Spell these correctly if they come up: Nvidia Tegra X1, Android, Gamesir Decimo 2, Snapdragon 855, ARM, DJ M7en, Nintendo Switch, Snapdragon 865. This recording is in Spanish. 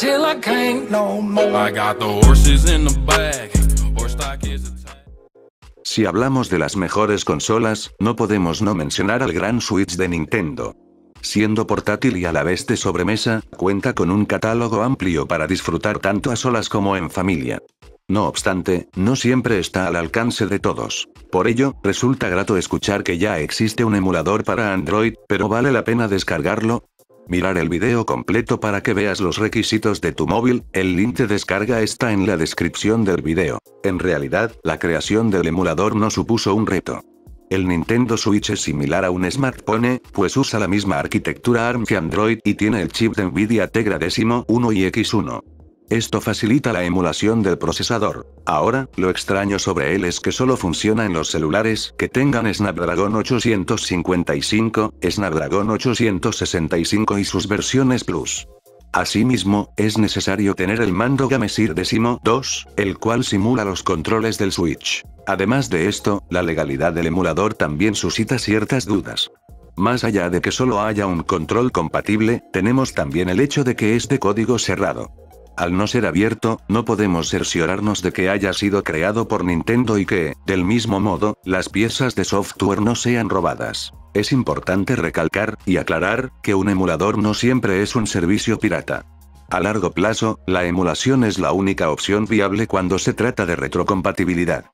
till I can't no more. I got the horses in the back. Si hablamos de las mejores consolas, no podemos no mencionar al gran Switch de Nintendo. Siendo portátil y a la vez de sobremesa, cuenta con un catálogo amplio para disfrutar tanto a solas como en familia. No obstante, no siempre está al alcance de todos. Por ello, resulta grato escuchar que ya existe un emulador para Android, pero ¿vale la pena descargarlo? Mirar el video completo para que veas los requisitos de tu móvil, el link de descarga está en la descripción del video. En realidad, la creación del emulador no supuso un reto. El Nintendo Switch es similar a un smartphone, pues usa la misma arquitectura ARM que Android y tiene el chip de Nvidia Tegra X1 y X1. Esto facilita la emulación del procesador. Ahora, lo extraño sobre él es que solo funciona en los celulares que tengan Snapdragon 855, Snapdragon 865 y sus versiones Plus. Asimismo, es necesario tener el mando Gamesir Decimo 2, el cual simula los controles del Switch. Además de esto, la legalidad del emulador también suscita ciertas dudas. Más allá de que solo haya un control compatible, tenemos también el hecho de que es de código cerrado. Al no ser abierto, no podemos cerciorarnos de que haya sido creado por Nintendo y que, del mismo modo, las piezas de software no sean robadas. Es importante recalcar, y aclarar, que un emulador no siempre es un servicio pirata. A largo plazo, la emulación es la única opción viable cuando se trata de retrocompatibilidad.